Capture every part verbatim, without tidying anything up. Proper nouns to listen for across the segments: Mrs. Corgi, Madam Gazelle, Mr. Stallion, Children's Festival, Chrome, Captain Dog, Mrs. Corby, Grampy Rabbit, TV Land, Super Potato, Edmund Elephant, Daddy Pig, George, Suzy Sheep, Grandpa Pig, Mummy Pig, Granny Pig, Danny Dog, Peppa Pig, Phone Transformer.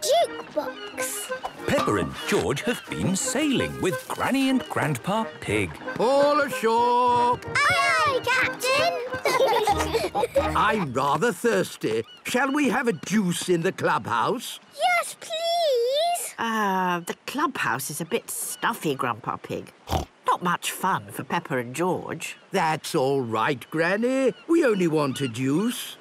Jukebox. Peppa and George have been sailing with Granny and Grandpa Pig. All ashore! Aye, aye, Captain! I'm rather thirsty. Shall we have a juice in the clubhouse? Yes, please! Uh, the clubhouse is a bit stuffy, Grandpa Pig. Not much fun for Peppa and George. That's all right, Granny. We only want a juice.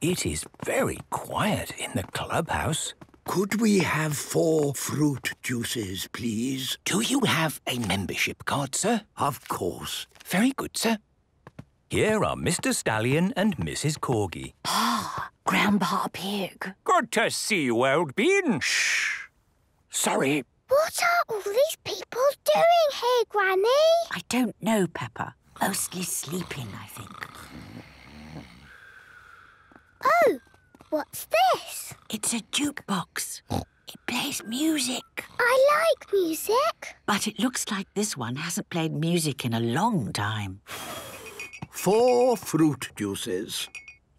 It is very quiet in the clubhouse. Could we have four fruit juices, please? Do you have a membership card, sir? Of course. Very good, sir. Here are Mister Stallion and Missus Corgi. Ah, Grandpa Pig. Good to see you, old bean. Shh. Sorry. What are all these people doing here, Granny? I don't know, Peppa. Mostly sleeping, I think. Oh, what's this? It's a jukebox. It plays music. I like music. But it looks like this one hasn't played music in a long time. Four fruit juices.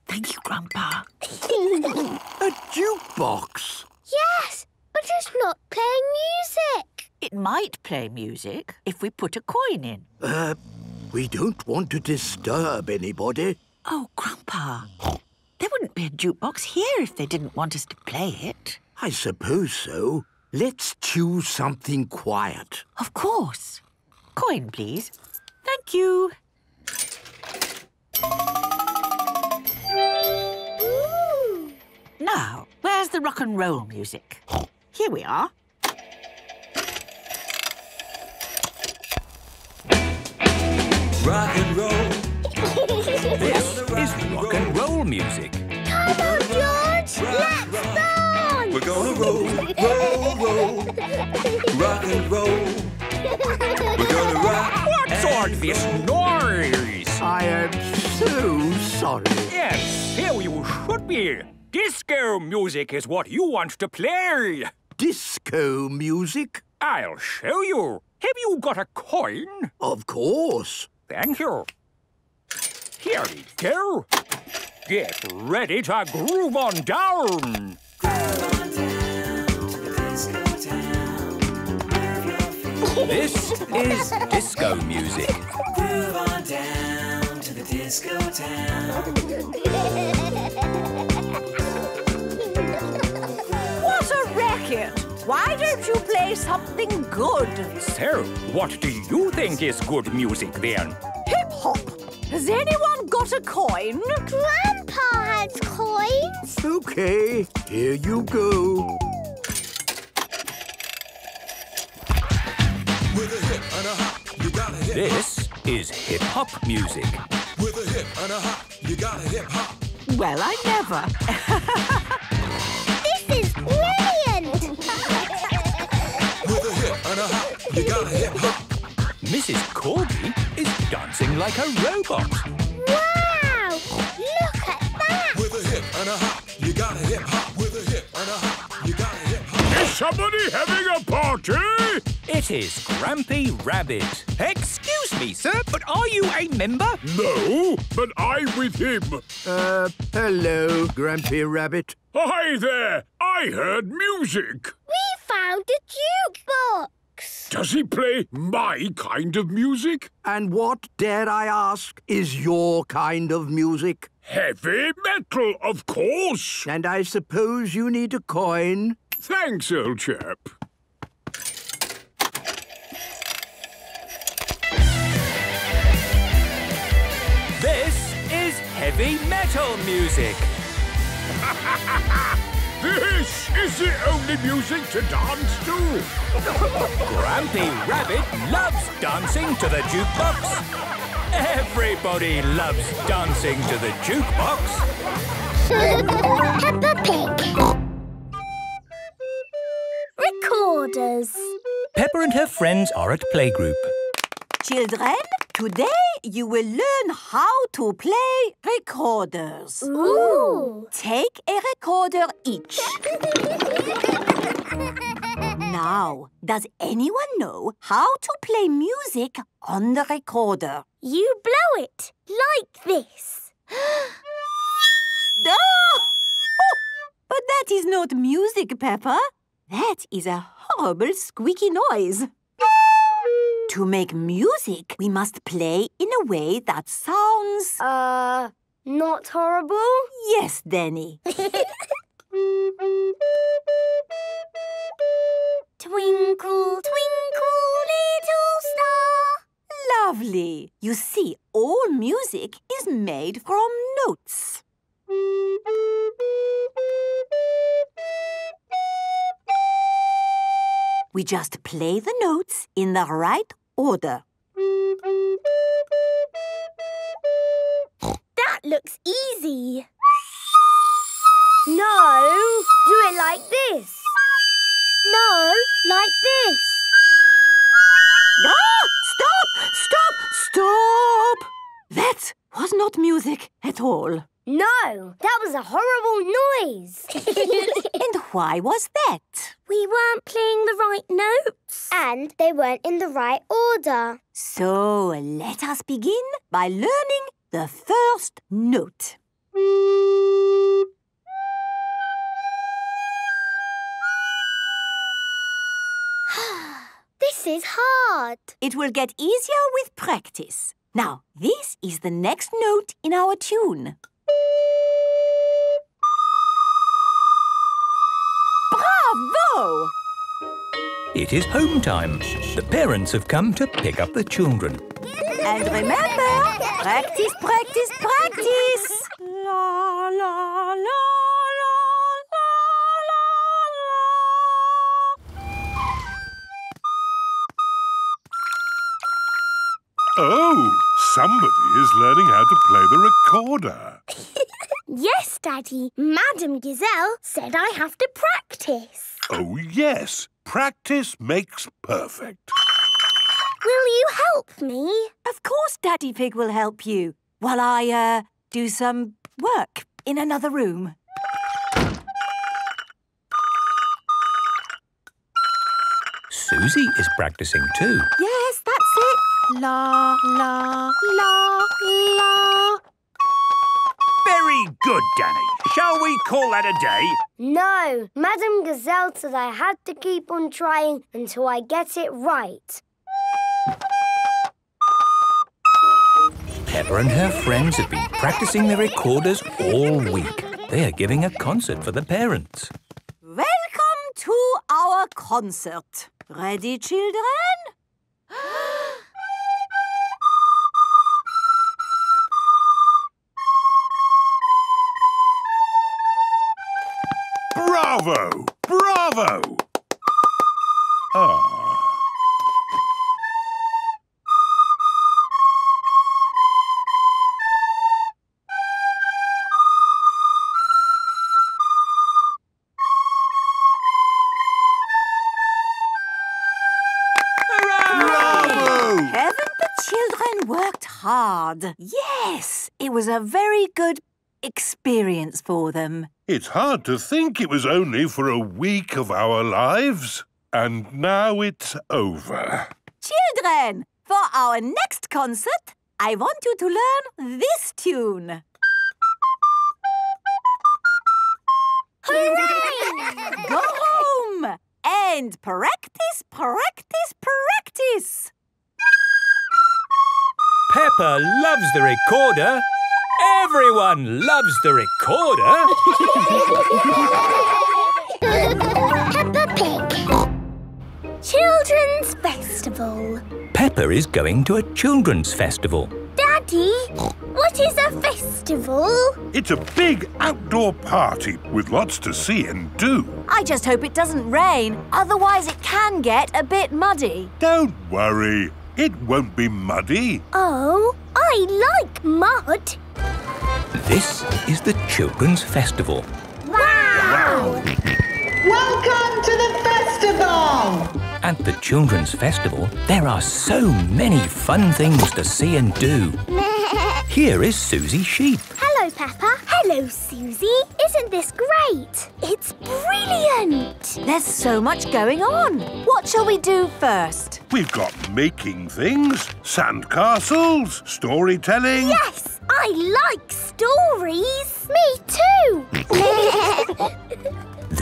Thank you, Grandpa. A jukebox? Yes, but it's not playing music. It might play music if we put a coin in. Uh, we don't want to disturb anybody. Oh, Grandpa. There wouldn't be a jukebox here if they didn't want us to play it. I suppose so. Let's choose something quiet. Of course. Coin, please. Thank you. Ooh. Now, where's the rock and roll music? Here we are. Rock and roll. This is rock and roll music. Come on, George! Let's dance! We're gonna roll, roll, roll. Rock and roll. We're gonna rock. What's all this noise? I am so sorry. Yes, here you should be. Disco music is what you want to play. Disco music? I'll show you. Have you got a coin? Of course. Thank you. Here we go. Get ready to groove on down. Groove on down to the disco town. Move your feet. This is disco music. Groove on down to the disco town. What a racket! Why don't you play something good? So, what do you think is good music then? Hip-hop. Has anyone got a coin? Grandpa has coins. Okay, here you go. With a hip and a hop, you got a hip. This is hip hop music. With a hip and a hop, you got a hip hop. Well, I never. This is brilliant. With a hip and a hop, you got a hip hop. Missus Corby is dancing like a robot. Wow! Look at that! With a hip and a hop, you got a hip hop. With a hip and a hop, you got a hip hop. Is somebody having a party? It is Grampy Rabbit. Excuse me, sir, but are you a member? No, but I'm with him. Uh, hello, Grampy Rabbit. Hi there! I heard music. We found a jukebox. Does he play my kind of music? And what, dare I ask, is your kind of music? Heavy metal, of course. And I suppose you need a coin? Thanks, old chap. This is heavy metal music. Ha ha ha ha! This is the only music to dance to. Grampy Rabbit loves dancing to the jukebox. Everybody loves dancing to the jukebox. Peppa Pig. Recorders. Peppa and her friends are at playgroup. Children, today you will learn how to play recorders. Ooh! Take a recorder each. Now, does anyone know how to play music on the recorder? You blow it, like this. No! is not music, Peppa. That is a horrible squeaky noise. To make music, we must play in a way that sounds... Uh, not horrible? Yes, Danny. Twinkle, twinkle, little star. Lovely. You see, all music is made from notes. We just play the notes in the right order. That looks easy. No, do it like this. No, like this. Ah! Stop! Stop! Stop! That was not music at all. No, that was a horrible noise. And why was that? We weren't playing the right notes. And they weren't in the right order. So let us begin by learning the first note. This is hard. It will get easier with practice. Now, this is the next note in our tune. Bravo! It is home time. The parents have come to pick up the children. And remember, practice, practice, practice! La, la, la, la, la, la. Oh, somebody is learning how to play the recorder. Yes, Daddy. Madam Gazelle said I have to practice. Oh, yes. Practice makes perfect. Will you help me? Of course Daddy Pig will help you while I, uh, do some work in another room. Suzy is practicing too. Yes, that's it. La, la, la, la. Very good, Danny. Shall we call that a day? No. Madam Gazelle said I had to keep on trying until I get it right. Peppa and her friends have been practicing their recorders all week. They are giving a concert for the parents. Welcome to our concert. Ready, children? Bravo! Bravo! Ah. Hooray! Bravo! Haven't the children worked hard? Yes, it was a very good experience for them. It's hard to think it was only for a week of our lives. And now it's over. Children, for our next concert, I want you to learn this tune. Hooray! Go home and practice, practice, practice. Peppa loves the recorder. Everyone loves the recorder. Peppa Pig. Children's Festival. Peppa is going to a children's festival. Daddy, what is a festival? It's a big outdoor party with lots to see and do. I just hope it doesn't rain, otherwise it can get a bit muddy. Don't worry, it won't be muddy. Oh, I like mud. This is the Children's Festival. Wow! Wow! Welcome to the festival! At the Children's Festival, there are so many fun things to see and do. Here is Suzy Sheep. Hello, Peppa. Hello, Suzy. Isn't this great? It's brilliant! There's so much going on. What shall we do first? We've got making things, sand castles, storytelling. Yes! I like stories. Me too!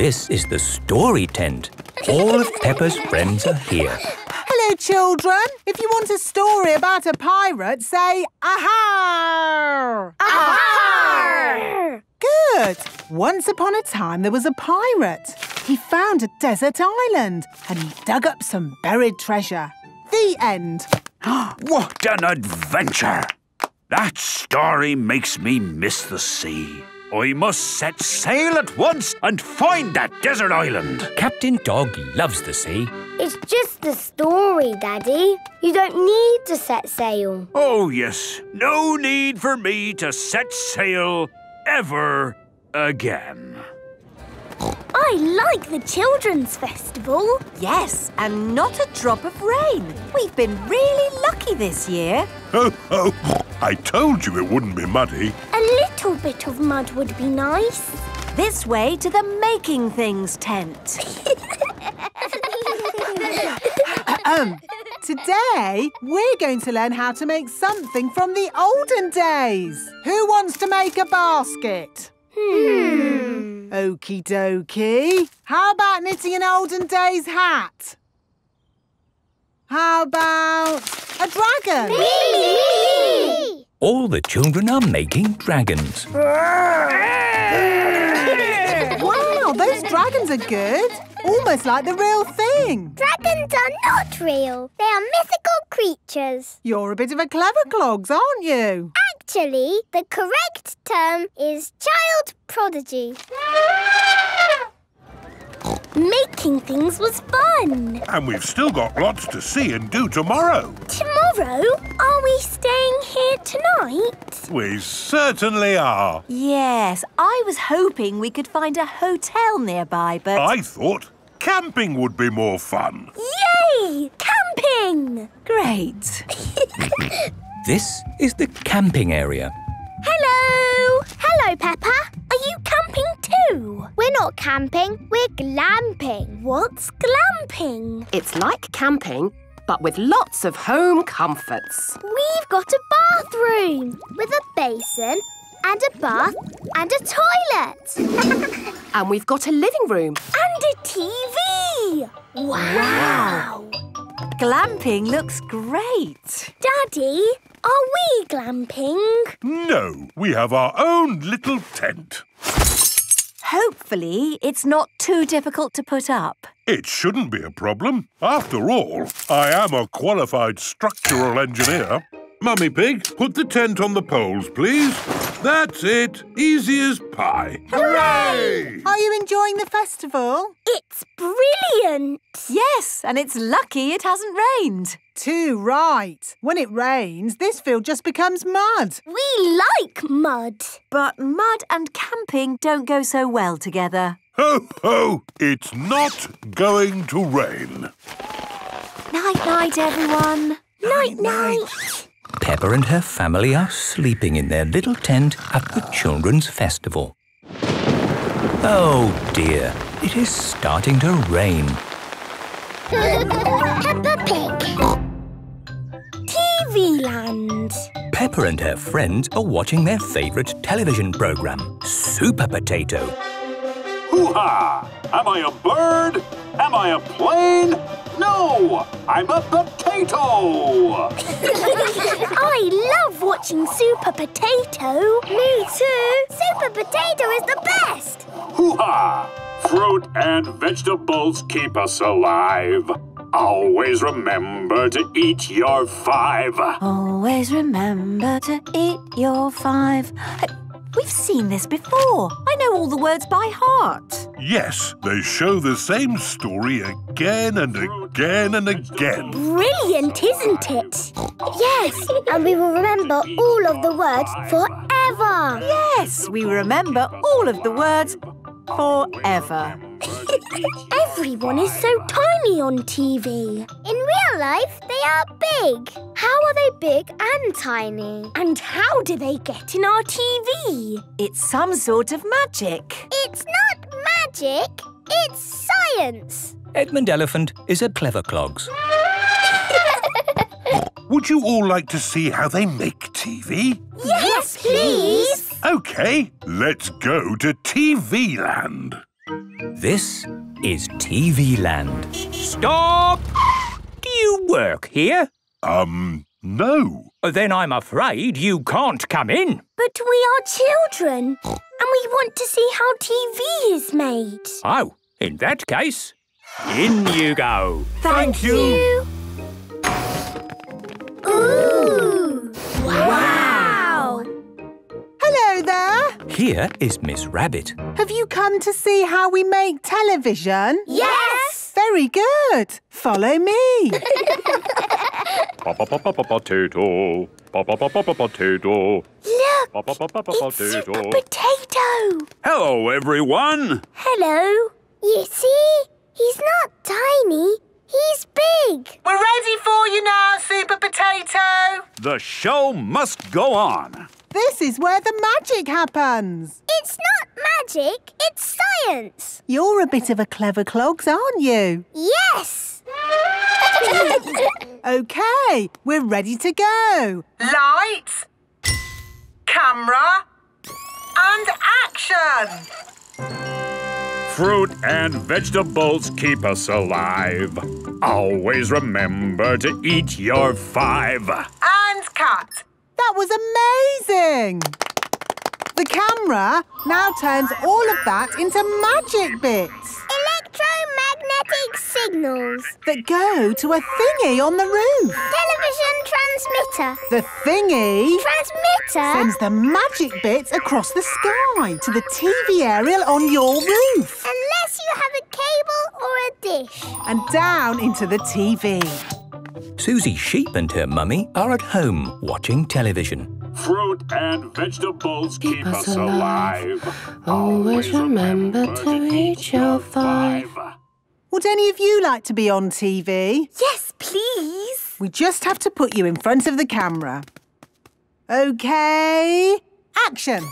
This is the story tent. All of Peppa's friends are here. Hello, children. If you want a story about a pirate, say, aha! Aha! Good. Once upon a time, there was a pirate. He found a desert island and he dug up some buried treasure. The end. What an adventure! That story makes me miss the sea. I must set sail at once and find that desert island. Captain Dog loves the sea. It's just a story, Daddy. You don't need to set sail. Oh, yes. No need for me to set sail ever again. I like the Children's Festival. Yes, and not a drop of rain. We've been really lucky this year. Oh, oh, I told you it wouldn't be muddy. A little bit of mud would be nice. This way to the Making Things tent. Um, today, we're going to learn how to make something from the olden days. Who wants to make a basket? Hmm. Okie dokie. How about knitting an olden days hat? How about a dragon? Me! All the children are making dragons. Wow, those dragons are good. Almost like the real thing. Dragons are not real. They are mythical creatures. You're a bit of a clever clogs, aren't you? Actually, the correct term is child prodigy. Making things was fun. And we've still got lots to see and do tomorrow. Tomorrow? Are we staying here tonight? We certainly are. Yes, I was hoping we could find a hotel nearby, but... I thought camping would be more fun. Yay! Camping! Great. This is the camping area. Hello! Hello, Peppa. Are you camping too? We're not camping, we're glamping. What's glamping? It's like camping, but with lots of home comforts. We've got a bathroom with a basin and a bath and a toilet. And we've got a living room. And a T V! Wow! wow. Glamping looks great. Daddy, are we glamping? No, we have our own little tent. Hopefully it's not too difficult to put up. It shouldn't be a problem. After all, I am a qualified structural engineer. Mummy Pig, put the tent on the poles, please. That's it. Easy as pie. Hooray! Are you enjoying the festival? It's brilliant. Yes, and it's lucky it hasn't rained. Too right. When it rains, this field just becomes mud. We like mud. But mud and camping don't go so well together. Ho, ho! It's not going to rain. Night-night, everyone. Night-night. Peppa and her family are sleeping in their little tent at the Children's Festival. Oh dear, it is starting to rain. Peppa Pig. T V Land. Peppa and her friends are watching their favourite television programme, Super Potato. Hoo-ha! Am I a bird? Am I a plane? No! I'm a potato! I love watching Super Potato. Me too. Super Potato is the best. Hoo-ha! Fruit and vegetables keep us alive. Always remember to eat your five. Always remember to eat your five. We've seen this before. I know all the words by heart. Yes, they show the same story again and again and again. Brilliant, isn't it? Yes, and we will remember all of the words forever. Yes, we remember all of the words forever. Everyone is so tiny on T V. In real life, they are big. How are they big and tiny? And how do they get in our T V? It's some sort of magic. It's not magic, it's science. Edmund Elephant is a clever clogs. Would you all like to see how they make T V? Yes, please. OK, let's go to T V Land. This is T V Land. Stop! Do you work here? Um, no. Then I'm afraid you can't come in. But we are children, and we want to see how T V is made. Oh, in that case, in you go. Thank, Thank you. you. Ooh! Wow! Hello there. Here is Miss Rabbit. Have you come to see how we make television? Yes! Very good. Follow me. Papa Papa Potato. Papa Papa Potato. Look, it's Super Potato. Hello, everyone. Hello. You see, he's not tiny. He's big. We're ready for you now, Super Potato. The show must go on. This is where the magic happens. It's not magic, it's science. You're a bit of a clever clogs, aren't you? Yes. OK, we're ready to go. Lights, camera and action. Fruit and vegetables keep us alive. Always remember to eat your five. And cut. That was amazing. The camera now turns all of that into magic bits. Electromagnetic signals. That go to a thingy on the roof. Television transmitter. The thingy... Transmitter. ...sends the magic bits across the sky to the T V aerial on your roof. Unless you have a cable or a dish. And down into the T V. Suzy Sheep and her mummy are at home watching television. Fruit and vegetables keep, keep us alive. alive. Always remember to eat your five. Would any of you like to be on T V? Yes, please. We just have to put you in front of the camera. OK, action.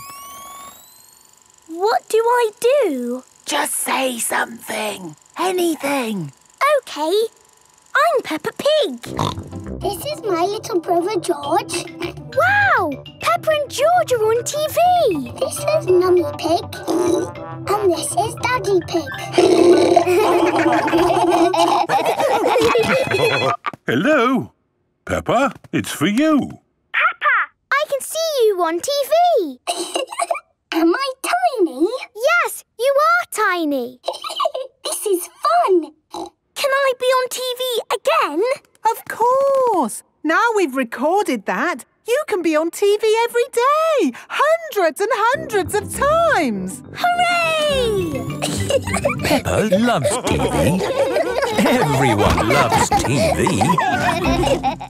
What do I do? Just say something. Anything. OK. I'm Peppa Pig. This is my little brother, George. Wow! Peppa and George are on T V. This is Mummy Pig. And this is Daddy Pig. Hello. Peppa, it's for you. Peppa, I can see you on T V. Am I tiny? Yes, you are tiny. This is fun. Can I be on T V again? Of course! Now we've recorded that, you can be on T V every day! Hundreds and hundreds of times! Hooray! Peppa loves T V. Everyone loves T V.